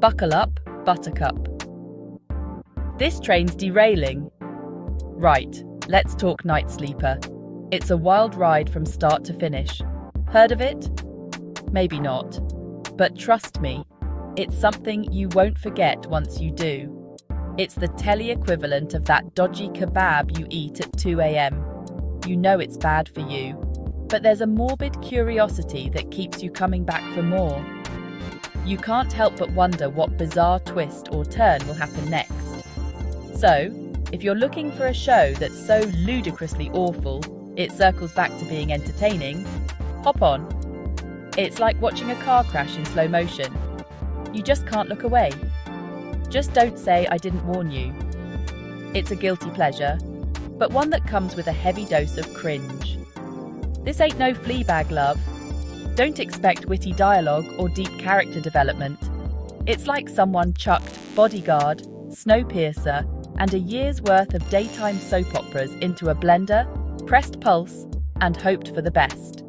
Buckle up, buttercup. This train's derailing. Right, let's talk Nightsleeper. It's a wild ride from start to finish. Heard of it? Maybe not. But trust me, it's something you won't forget once you do. It's the telly equivalent of that dodgy kebab you eat at 2 AM. You know it's bad for you, but there's a morbid curiosity that keeps you coming back for more. You can't help but wonder what bizarre twist or turn will happen next. So, if you're looking for a show that's so ludicrously awful it circles back to being entertaining, hop on. It's like watching a car crash in slow motion. You just can't look away. Just don't say I didn't warn you. It's a guilty pleasure, but one that comes with a heavy dose of cringe. This ain't no Fleabag, love. Don't expect witty dialogue or deep character development. It's like someone chucked Bodyguard, Snowpiercer, and a year's worth of daytime soap operas into a blender, pressed pulse, and hoped for the best.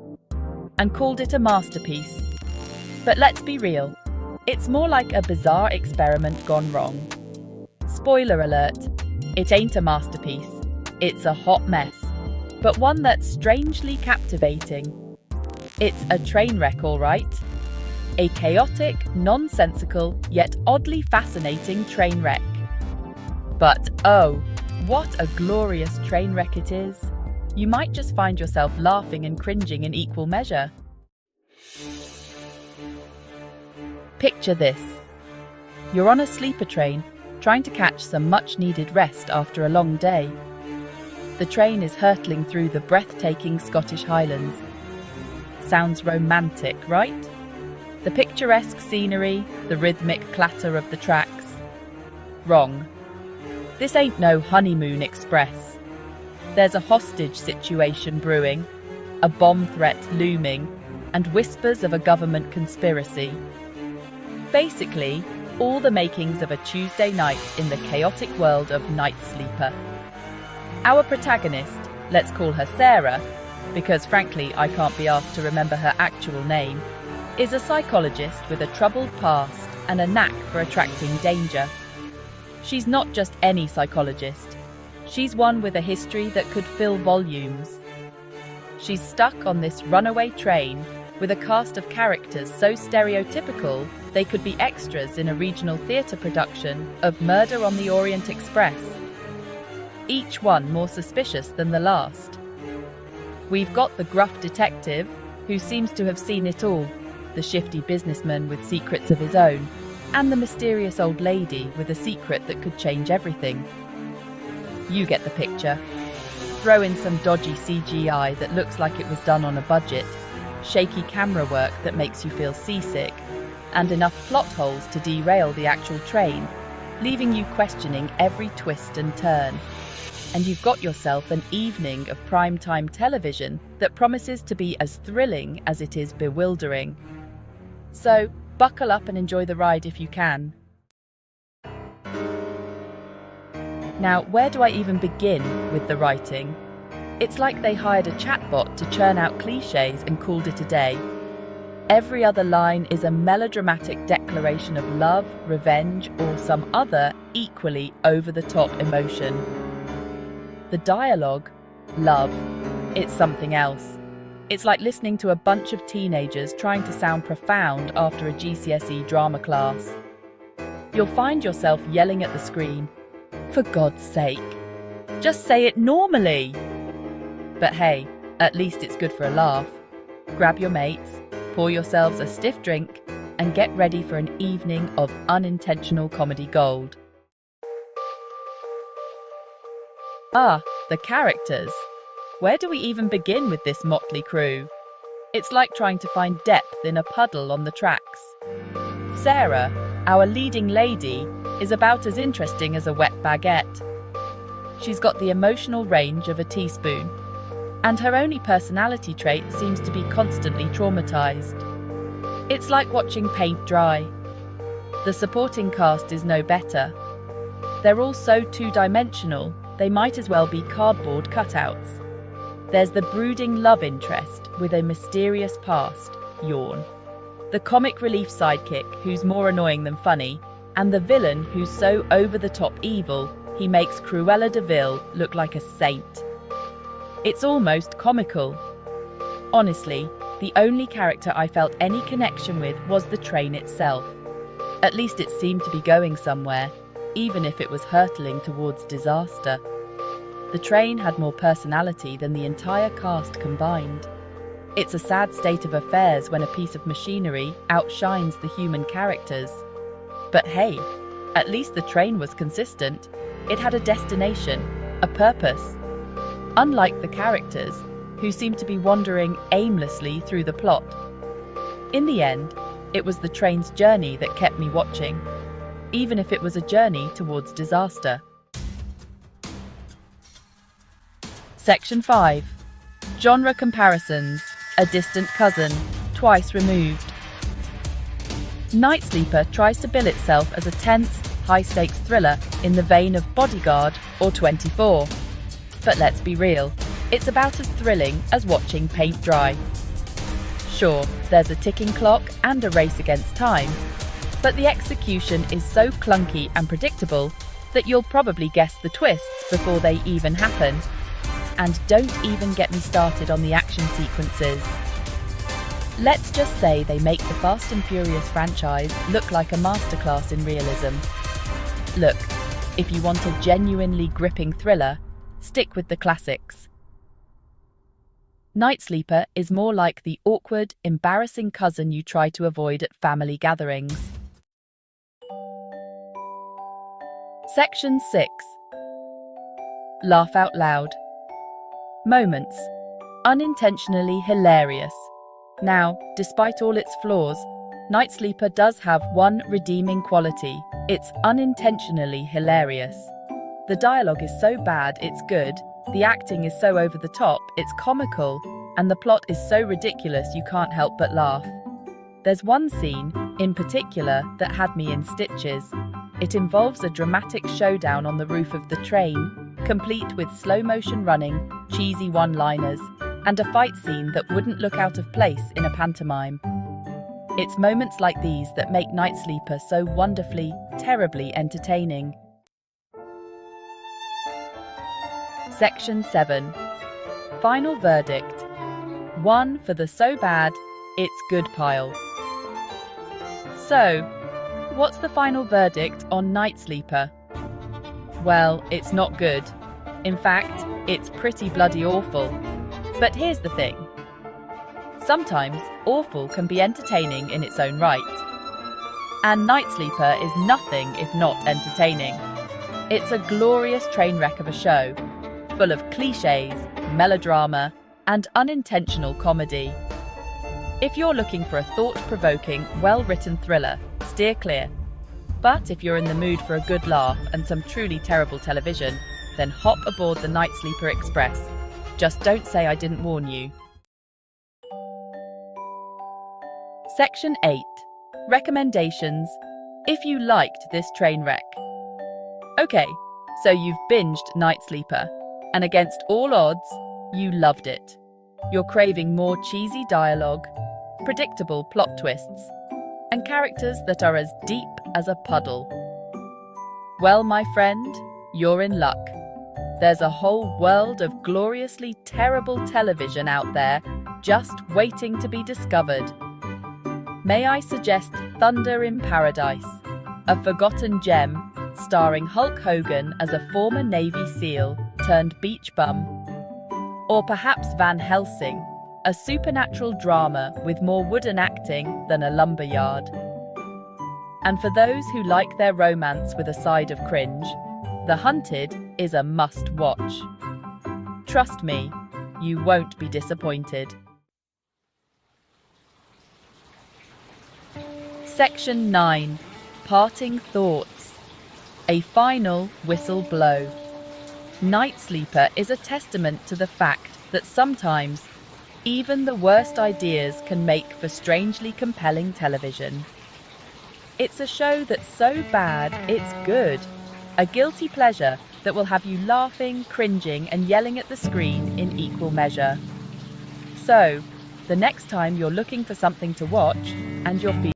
And called it a masterpiece. But let's be real. It's more like a bizarre experiment gone wrong. Spoiler alert, it ain't a masterpiece, it's a hot mess, but one that's strangely captivating. It's a train wreck, all right. A chaotic, nonsensical, yet oddly fascinating train wreck. But oh, what a glorious train wreck it is. You might just find yourself laughing and cringing in equal measure. Picture this. You're on a sleeper train, trying to catch some much-needed rest after a long day. The train is hurtling through the breathtaking Scottish Highlands. Sounds romantic, right? The picturesque scenery, the rhythmic clatter of the tracks. Wrong. This ain't no honeymoon express. There's a hostage situation brewing, a bomb threat looming, and whispers of a government conspiracy. Basically, all the makings of a Tuesday night in the chaotic world of Nightsleeper. Our protagonist, let's call her Sarah, because frankly I can't be asked to remember her actual name, is a psychologist with a troubled past and a knack for attracting danger. She's not just any psychologist, she's one with a history that could fill volumes. She's stuck on this runaway train with a cast of characters so stereotypical they could be extras in a regional theatre production of Murder on the Orient Express, each one more suspicious than the last. We've got the gruff detective, who seems to have seen it all, the shifty businessman with secrets of his own, and the mysterious old lady with a secret that could change everything. You get the picture. Throw in some dodgy CGI that looks like it was done on a budget, shaky camera work that makes you feel seasick, and enough plot holes to derail the actual train, leaving you questioning every twist and turn. And you've got yourself an evening of primetime television that promises to be as thrilling as it is bewildering. So, buckle up and enjoy the ride if you can. Now, where do I even begin with the writing? It's like they hired a chatbot to churn out clichés and called it a day. Every other line is a melodramatic declaration of love, revenge, or some other equally over-the-top emotion. The dialogue, love, it's something else. It's like listening to a bunch of teenagers trying to sound profound after a GCSE drama class. You'll find yourself yelling at the screen, "For God's sake, just say it normally!" But hey, at least it's good for a laugh. Grab your mates, pour yourselves a stiff drink, and get ready for an evening of unintentional comedy gold. Ah, the characters. Where do we even begin with this motley crew? It's like trying to find depth in a puddle on the tracks. Sarah, our leading lady, is about as interesting as a wet baguette. She's got the emotional range of a teaspoon, and her only personality trait seems to be constantly traumatised. It's like watching paint dry. The supporting cast is no better. They're all so two-dimensional, they might as well be cardboard cutouts. There's the brooding love interest with a mysterious past, yawn. the comic relief sidekick who's more annoying than funny, and the villain who's so over-the-top evil he makes Cruella de Vil look like a saint. It's almost comical. Honestly, the only character I felt any connection with was the train itself. At least it seemed to be going somewhere, even if it was hurtling towards disaster. The train had more personality than the entire cast combined. It's a sad state of affairs when a piece of machinery outshines the human characters. But hey, at least the train was consistent. It had a destination, a purpose. Unlike the characters, who seemed to be wandering aimlessly through the plot. In the end, it was the train's journey that kept me watching, even if it was a journey towards disaster. Section 5. Genre comparisons, a distant cousin, twice removed. Nightsleeper tries to bill itself as a tense, high-stakes thriller in the vein of Bodyguard or 24. But let's be real, it's about as thrilling as watching paint dry. Sure, there's a ticking clock and a race against time, but the execution is so clunky and predictable that you'll probably guess the twists before they even happen. And don't even get me started on the action sequences. Let's just say they make the Fast and Furious franchise look like a masterclass in realism. Look, if you want a genuinely gripping thriller, stick with the classics. Nightsleeper is more like the awkward, embarrassing cousin you try to avoid at family gatherings. Section 6. Laugh out loud. Moments. Unintentionally hilarious. Now, despite all its flaws, Nightsleeper does have one redeeming quality. It's unintentionally hilarious. The dialogue is so bad it's good, the acting is so over the top it's comical, and the plot is so ridiculous you can't help but laugh. There's one scene, in particular, that had me in stitches. It involves a dramatic showdown on the roof of the train, complete with slow-motion running, cheesy one-liners, and a fight scene that wouldn't look out of place in a pantomime. It's moments like these that make Nightsleeper so wonderfully, terribly entertaining. Section 7. Final verdict. 1 for the so bad, it's good pile. So, what's the final verdict on Nightsleeper? Well, it's not good. In fact, it's pretty bloody awful. But here's the thing. Sometimes, awful can be entertaining in its own right. And Nightsleeper is nothing if not entertaining. It's a glorious train wreck of a show, full of cliches, melodrama, and unintentional comedy. If you're looking for a thought-provoking, well-written thriller, steer clear. But if you're in the mood for a good laugh and some truly terrible television, then hop aboard the Nightsleeper Express. Just don't say I didn't warn you. Section 8. Recommendations. If you liked this train wreck. Okay, so you've binged Nightsleeper, and against all odds, you loved it. You're craving more cheesy dialogue, predictable plot twists, and characters that are as deep as a puddle. Well, my friend, you're in luck. There's a whole world of gloriously terrible television out there just waiting to be discovered. May I suggest Thunder in Paradise, a forgotten gem starring Hulk Hogan as a former Navy SEAL turned beach bum? Or perhaps Van Helsing, a supernatural drama with more wooden acting than a lumberyard. And for those who like their romance with a side of cringe, The Hunted is a must-watch. Trust me, you won't be disappointed. Section 9. Parting thoughts. A final whistle blow. Nightsleeper is a testament to the fact that sometimes even the worst ideas can make for strangely compelling television. It's a show that's so bad it's good. A guilty pleasure that will have you laughing, cringing, and yelling at the screen in equal measure. So, the next time you're looking for something to watch and your feed.